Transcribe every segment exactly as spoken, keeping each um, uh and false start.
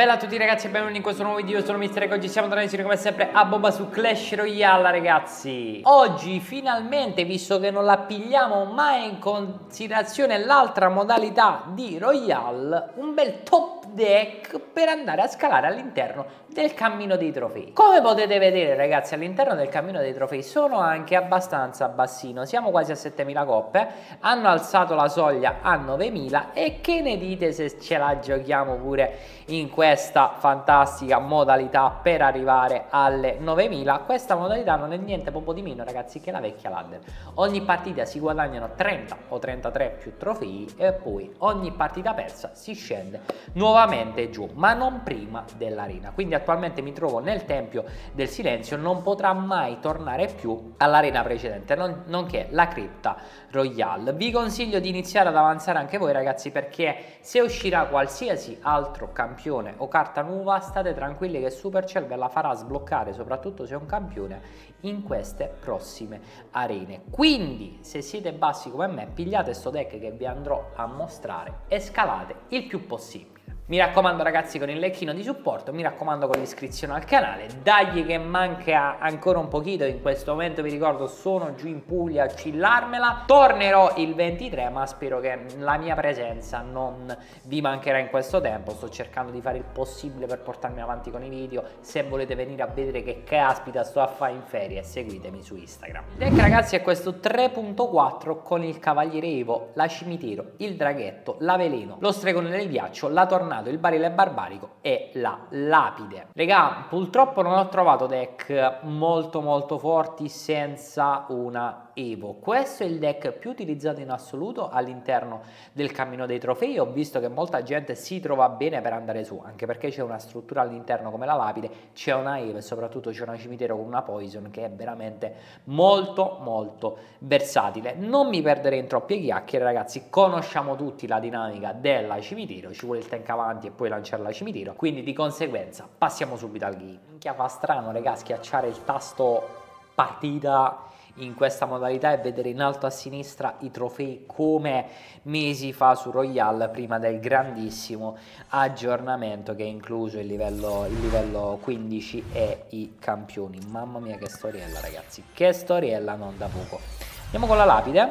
Bella a tutti ragazzi e benvenuti in questo nuovo video, sono mister Eko. Oggi siamo tornati come sempre a bomba su Clash Royale ragazzi. Oggi finalmente, visto che non la pigliamo mai in considerazione l'altra modalità di Royale, un bel top deck per andare a scalare all'interno del cammino dei trofei. Come potete vedere ragazzi, all'interno del cammino dei trofei sono anche abbastanza bassino, siamo quasi a settemila coppe, hanno alzato la soglia a novemila e che ne dite se ce la giochiamo pure in questa fantastica modalità per arrivare alle novemila. Questa modalità non è niente poco di meno ragazzi che la vecchia ladder. Ogni partita si guadagnano trenta o trentatré più trofei e poi ogni partita persa si scende nuovamente giù, ma non prima dell'arena. Quindi attualmente mi trovo nel tempio del silenzio, non potrà mai tornare più all'arena precedente, non, nonché la cripta Royale. Vi consiglio di iniziare ad avanzare anche voi ragazzi, perché se uscirà qualsiasi altro campione o carta nuova state tranquilli che Supercell ve la farà sbloccare, soprattutto se è un campione, in queste prossime arene. Quindi se siete bassi come me, pigliate sto deck che vi andrò a mostrare e scalate il più possibile. Mi raccomando ragazzi con il lecchino di supporto, mi raccomando con l'iscrizione al canale, dagli che manca ancora un pochino. In questo momento vi ricordo sono giù in Puglia a chillarmela, tornerò il ventitré ma spero che la mia presenza non vi mancherà in questo tempo. Sto cercando di fare il possibile per portarmi avanti con i video, se volete venire a vedere che caspita sto a fare in ferie seguitemi su Instagram. Il deck ragazzi è questo tre punto quattro con il cavaliere Evo, la cimitero, il draghetto, la veleno, lo stregone del ghiaccio, la tornata, il barile barbarico e la lapide. Regà, purtroppo non ho trovato deck molto molto forti senza una Evo. Questo è il deck più utilizzato in assoluto all'interno del cammino dei trofei. Ho visto che molta gente si trova bene per andare su, anche perché c'è una struttura all'interno come la lapide, c'è una Evo e soprattutto c'è una cimitero con una poison che è veramente molto molto versatile. Non mi perderei in troppe chiacchiere ragazzi, conosciamo tutti la dinamica della cimitero, ci vuole il tank avanti e poi lanciare la cimitero, quindi di conseguenza passiamo subito al game. Minchia fa strano raga schiacciare il tasto partita in questa modalità e vedere in alto a sinistra i trofei come mesi fa su Royale prima del grandissimo aggiornamento che è incluso il livello, il livello quindici e i campioni. Mamma mia che storiella ragazzi, che storiella non da poco. Andiamo con la lapide,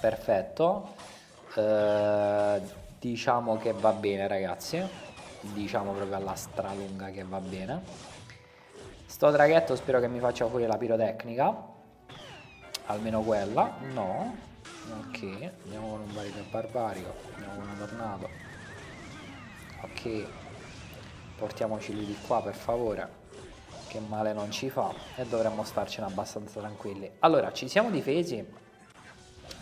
perfetto. uh... Diciamo che va bene ragazzi, diciamo proprio alla stralunga che va bene. Sto draghetto spero che mi faccia fuori la pirotecnica, almeno quella, no. Ok, andiamo con un barile barbarico, andiamo con un tornado. Ok, portiamoci lì di qua per favore, che male non ci fa e dovremmo starcene abbastanza tranquilli. Allora, ci siamo difesi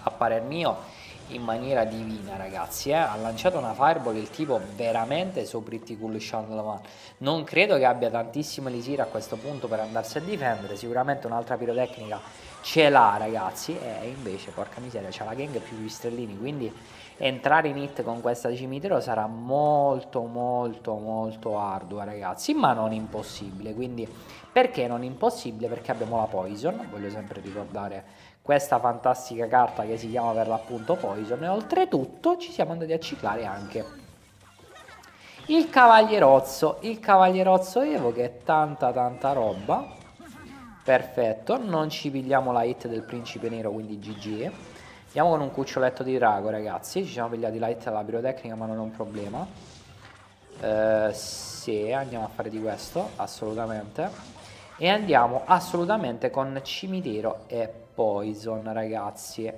a parer mio in maniera divina ragazzi, eh? Ha lanciato una fireball il tipo veramente so pretty cool Shandleman. Non credo che abbia tantissimo elisir a questo punto per andarsi a difendere. Sicuramente un'altra pirotecnica ce l'ha ragazzi, e invece porca miseria c'ha la gang più pistellini, quindi entrare in hit con questa cimitero sarà molto molto molto ardua ragazzi, ma non impossibile. Quindi perché non impossibile? Perché abbiamo la poison, voglio sempre ricordare questa fantastica carta che si chiama per l'appunto poison, e oltretutto ci siamo andati a ciclare anche il cavalierozzo, il cavalierozzo Evo che è tanta tanta roba. Perfetto, non ci pigliamo la hit del principe nero, quindi G G. Andiamo con un cuccioletto di drago ragazzi, ci siamo pigliati la hit della pirotecnica ma non è un problema. eh, sì, andiamo a fare di questo assolutamente, e andiamo assolutamente con cimitero e poison ragazzi,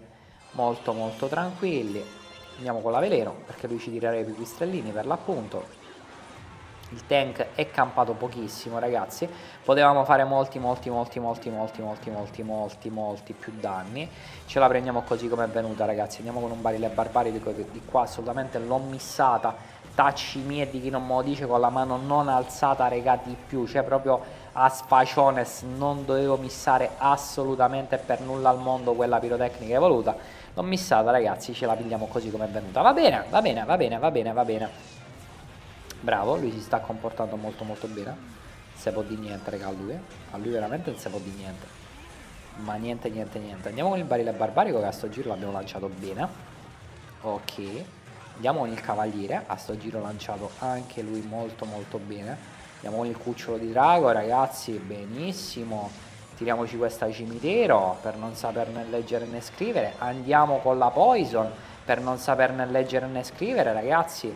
molto molto tranquilli. Andiamo con la veleno perché lui ci tirerebbe i pipistrellini per l'appunto. Il tank è campato pochissimo ragazzi, potevamo fare molti molti molti molti molti molti molti molti molti più danni. Ce la prendiamo così come è venuta ragazzi. Andiamo con un barile barbarico che di qua assolutamente l'ho missata, tacci miei di chi non me lo dice, con la mano non alzata regà di più, cioè proprio a sfaciones, non dovevo missare assolutamente per nulla al mondo quella pirotecnica evoluta. L'ho missata ragazzi, ce la pigliamo così come è venuta. Va bene, va bene, va bene, va bene, va bene. Bravo, lui si sta comportando molto molto bene. Non si può di niente regà a lui, a lui veramente non si può di niente, ma niente niente niente. Andiamo con il barile barbarico che a sto giro l'abbiamo lanciato bene. Ok, Andiamo con il cavaliere, a sto giro lanciato anche lui molto molto bene. Andiamo con il cucciolo di drago, ragazzi, benissimo. Tiriamoci questa cimitero per non saperne leggere né scrivere. Andiamo con la poison per non saperne leggere né scrivere, ragazzi.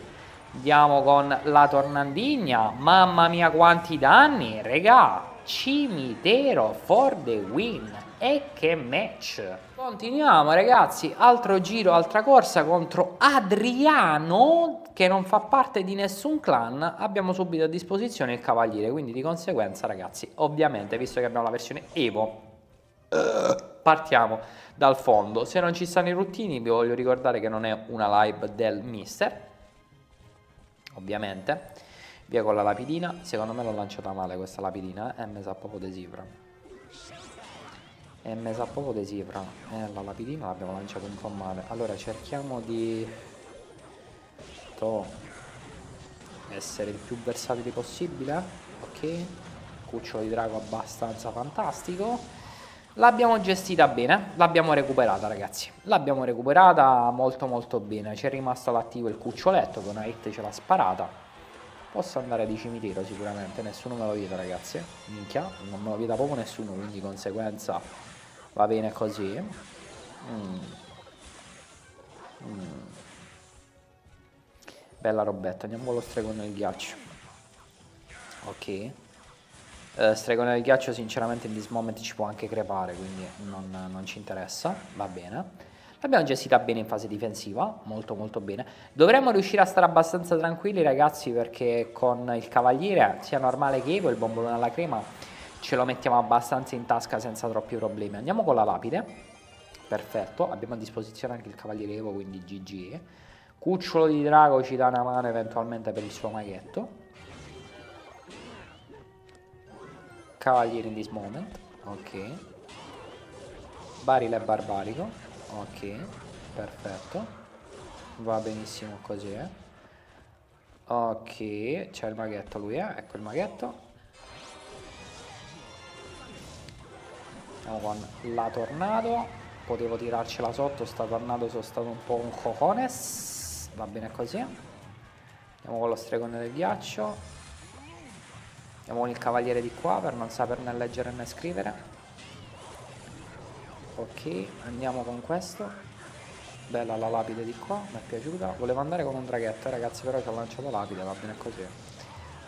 Andiamo con la tornandigna. Mamma mia quanti danni, regà. Cimitero for the win. E che match. Continuiamo, ragazzi, altro giro, altra corsa contro Adriano, che non fa parte di nessun clan. Abbiamo subito a disposizione il cavaliere, quindi di conseguenza, ragazzi, ovviamente, visto che abbiamo la versione Evo, partiamo dal fondo. Se non ci stanno i ruttini, vi voglio ricordare che non è una live del mister, ovviamente. Via con la lapidina. Secondo me l'ho lanciata male questa lapidina, eh, mi sa poco di sifra. E mi sa poco di sifra. Eh, la lapidina l'abbiamo lanciata un po' male. Allora cerchiamo di to... essere il più versatili possibile. Ok. Cucciolo di drago abbastanza fantastico. L'abbiamo gestita bene. L'abbiamo recuperata, ragazzi. L'abbiamo recuperata molto molto bene. C'è rimasto all'attivo il cuccioletto, che una hit ce l'ha sparata. Posso andare di cimitero sicuramente, nessuno me lo vieta, ragazzi. Minchia, non me lo vieta proprio nessuno, quindi di conseguenza va bene così. Mm. Mm. Bella robetta, andiamo con lo stregone del ghiaccio. Ok. Eh, stregone del ghiaccio sinceramente in this moment ci può anche crepare, quindi non, non ci interessa, va bene. L'abbiamo gestita bene in fase difensiva, molto molto bene. Dovremmo riuscire a stare abbastanza tranquilli, ragazzi, perché con il cavaliere, sia normale che Evo, il bombolone alla crema ce lo mettiamo abbastanza in tasca senza troppi problemi. Andiamo con la lapide, perfetto, abbiamo a disposizione anche il cavaliere Evo, quindi G G. Cucciolo di drago ci dà una mano eventualmente per il suo maghetto. Cavaliere in this moment, ok. Barile barbarico. Ok, perfetto. Va benissimo così, eh. Ok, c'è il maghetto lui, eh. Ecco il maghetto. Andiamo con la tornado. Potevo tirarcela sotto, sta tornado sono stato un po' un cojones. Va bene così. Andiamo con lo stregone del ghiaccio. Andiamo con il cavaliere di qua per non saper né leggere né scrivere. Ok, andiamo con questo. Bella la lapide di qua, mi è piaciuta. Volevo andare con un draghetto, ragazzi, però ci ho lanciato lapide, va bene così.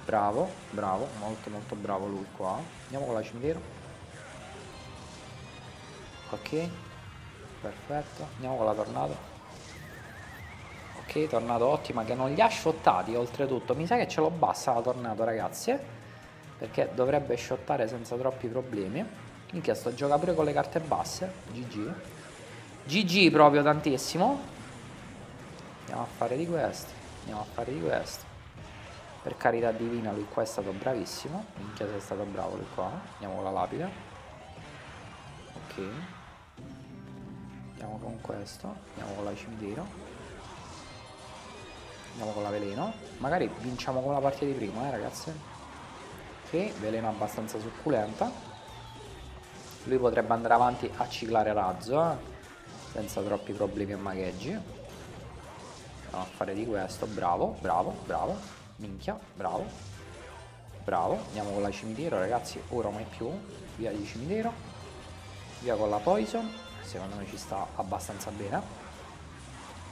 Bravo, bravo, molto molto bravo lui qua. Andiamo con la cimitero. Ok, perfetto. Andiamo con la tornado. Ok, tornado ottima, che non li ha shottati oltretutto. Mi sa che ce l'ho bassa la tornado, ragazzi, perché dovrebbe shottare senza troppi problemi. Minchia, sto gioca pure con le carte basse. G G. G G proprio tantissimo. Andiamo a fare di questo. Andiamo a fare di questo. Per carità divina, lui qua è stato bravissimo. Minchia, sei stato bravo lui qua. Andiamo con la lapide. Ok. Andiamo con questo. Andiamo con la cimitero. Andiamo con la veleno. Magari vinciamo con la partita di prima, eh, ragazzi. Ok, veleno abbastanza succulenta. Lui potrebbe andare avanti a ciclare razzo, eh? Senza troppi problemi e magheggi. Andiamo a fare di questo. Bravo, bravo, bravo. Minchia, bravo. Bravo. Andiamo con la cimitero, ragazzi. Ora mai più. Via di cimitero. Via con la poison. Secondo me ci sta abbastanza bene.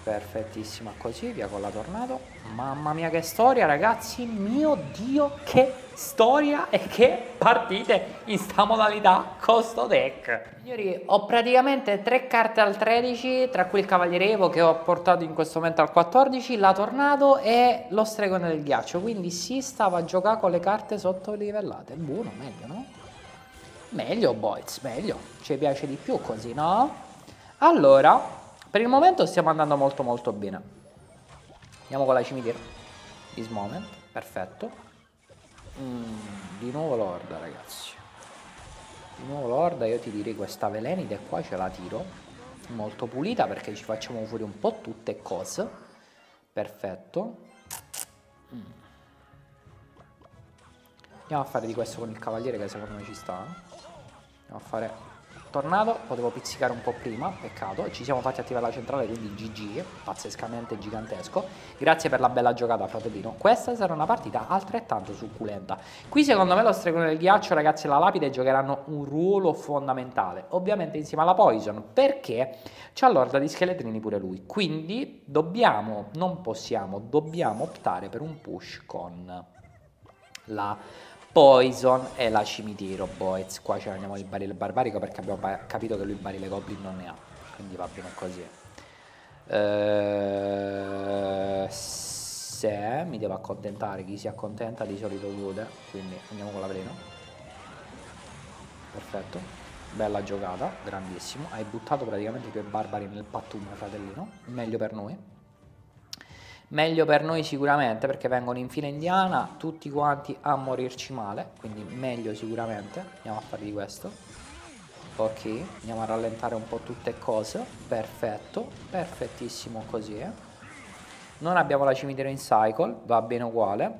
Perfettissima così. Via con la tornado. Mamma mia che storia, ragazzi. Mio Dio che... storia e che partite in sta modalità con sto deck. Signori, ho praticamente tre carte al tredici, tra cui il cavaliere Evo che ho portato in questo momento al quattordici, la tornado e lo stregone del ghiaccio. Quindi si stava a giocare con le carte sottolivellate. Buono, meglio, no? Meglio, boys, meglio. Ci piace di più così, no? Allora, per il momento stiamo andando molto molto bene. Andiamo con la cimitero. This moment, perfetto. Mm, di nuovo l'orda, ragazzi. Di nuovo l'orda. Io ti direi questa velenite qua ce la tiro molto pulita, perché ci facciamo fuori un po' tutte cose. Perfetto. mm. Andiamo a fare di questo con il cavaliere, che secondo me ci sta. Andiamo a fare Tornado, potevo pizzicare un po' prima, peccato, e ci siamo fatti attivare la centrale, quindi G G, pazzescamente gigantesco. Grazie per la bella giocata, fratellino. Questa sarà una partita altrettanto succulenta. Qui secondo me lo stregone del ghiaccio, ragazzi, e la lapide giocheranno un ruolo fondamentale, ovviamente insieme alla Poison, perché c'ha l'orda di scheletrini pure lui, quindi dobbiamo, non possiamo, dobbiamo optare per un push con la Poison e la cimitero, boys. Qua ce ne andiamo il barile barbarico perché abbiamo capito che lui il barile goblin non ne ha, quindi va bene così. Eh, se mi devo accontentare, chi si accontenta di solito chiude, quindi andiamo con la veleno. Perfetto, bella giocata, grandissimo. Hai buttato praticamente i tuoi barbari nel pattume, fratellino. Meglio per noi. Meglio per noi sicuramente, perché vengono in fila indiana tutti quanti a morirci male, quindi meglio sicuramente. Andiamo a fare di questo. Ok, andiamo a rallentare un po' tutte cose. Perfetto, perfettissimo così. Eh. Non abbiamo la cimitero in cycle, va bene uguale,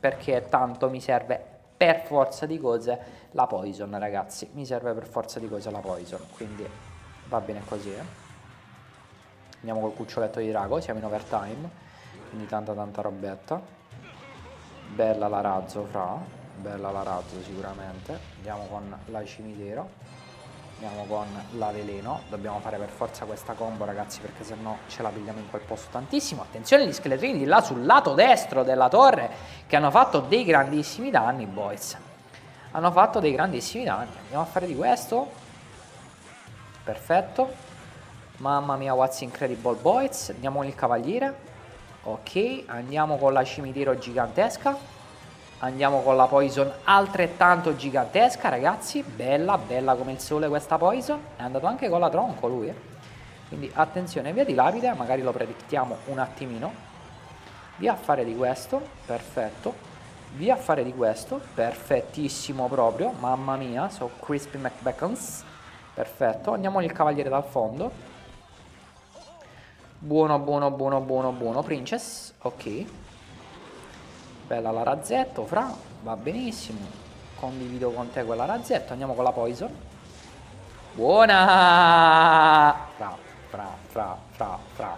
perché tanto mi serve per forza di cose la Poison, ragazzi. Mi serve per forza di cose la Poison, quindi va bene così. Eh. Andiamo col cuccioletto di drago, siamo in overtime. Quindi tanta tanta robetta. Bella la razzo, fra. Bella la razzo sicuramente. Andiamo con la cimitero. Andiamo con la veleno. Dobbiamo fare per forza questa combo, ragazzi, perché sennò ce la pigliamo in quel posto tantissimo. Attenzione agli scheletrini di là sul lato destro della torre, che hanno fatto dei grandissimi danni, boys. Hanno fatto dei grandissimi danni. Andiamo a fare di questo. Perfetto. Mamma mia, what's incredible, boys. Andiamo con il cavaliere. Ok, andiamo con la cimitero gigantesca. Andiamo con la Poison altrettanto gigantesca, ragazzi. Bella, bella come il sole questa Poison. È andato anche con la tronco lui, eh. Quindi attenzione, via di lapide. Magari lo predictiamo un attimino. Via a fare di questo. Perfetto. Via a fare di questo. Perfettissimo proprio. Mamma mia, so crispy McBacons. Perfetto. Andiamo con il cavaliere dal fondo. Buono, buono, buono, buono, buono, princess. Ok. Bella la razzetto, fra. Va benissimo. Condivido con te quella razzetto. Andiamo con la Poison. Buona. Fra, fra, fra, fra, fra.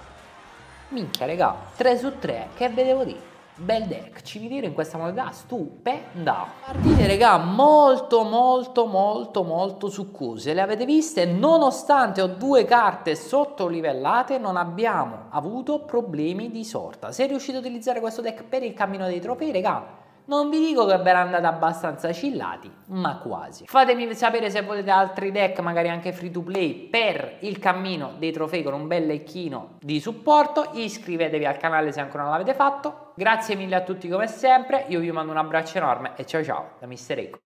Minchia, regà, tre su tre. Che ve devo dire? Bel deck, cimitero in questa modalità stupenda. Partite, regà, molto molto molto molto succose. Le avete viste? Nonostante ho due carte sottolivellate, non abbiamo avuto problemi di sorta. Se riuscite a utilizzare questo deck per il cammino dei trofei, regà, non vi dico che ve ne andate abbastanza cillati, ma quasi. Fatemi sapere se volete altri deck, magari anche free to play, per il cammino dei trofei con un bel lecchino di supporto. Iscrivetevi al canale se ancora non l'avete fatto. Grazie mille a tutti come sempre, io vi mando un abbraccio enorme e ciao ciao da mister Eko.